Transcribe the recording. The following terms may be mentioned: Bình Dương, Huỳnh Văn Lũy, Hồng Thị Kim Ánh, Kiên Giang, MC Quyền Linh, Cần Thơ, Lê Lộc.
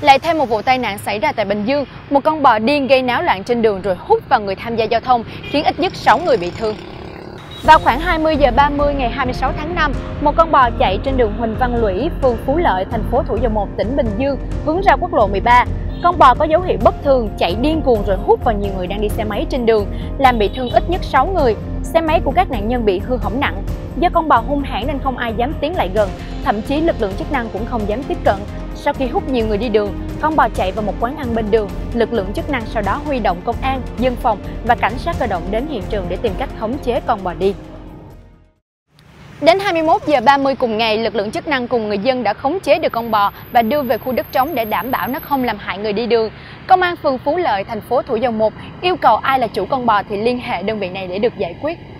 Lại thêm một vụ tai nạn xảy ra tại Bình Dương, một con bò điên gây náo loạn trên đường rồi hút vào người tham gia giao thông, khiến ít nhất 6 người bị thương. Vào khoảng 20 giờ 30 ngày 26 tháng 5, một con bò chạy trên đường Huỳnh Văn Lũy, phường Phú Lợi, thành phố Thủ Dầu Một, tỉnh Bình Dương, hướng ra quốc lộ 13. Con bò có dấu hiệu bất thường, chạy điên cuồng rồi hút vào nhiều người đang đi xe máy trên đường, làm bị thương ít nhất 6 người. Xe máy của các nạn nhân bị hư hỏng nặng. Do con bò hung hãn nên không ai dám tiến lại gần, thậm chí lực lượng chức năng cũng không dám tiếp cận. Sau khi hút nhiều người đi đường, con bò chạy vào một quán ăn bên đường. Lực lượng chức năng sau đó huy động công an, dân phòng và cảnh sát cơ động đến hiện trường để tìm cách khống chế con bò đi. Đến 21 giờ 30 cùng ngày, lực lượng chức năng cùng người dân đã khống chế được con bò và đưa về khu đất trống để đảm bảo nó không làm hại người đi đường. Công an phường Phú Lợi, thành phố Thủ Dầu Một yêu cầu ai là chủ con bò thì liên hệ đơn vị này để được giải quyết.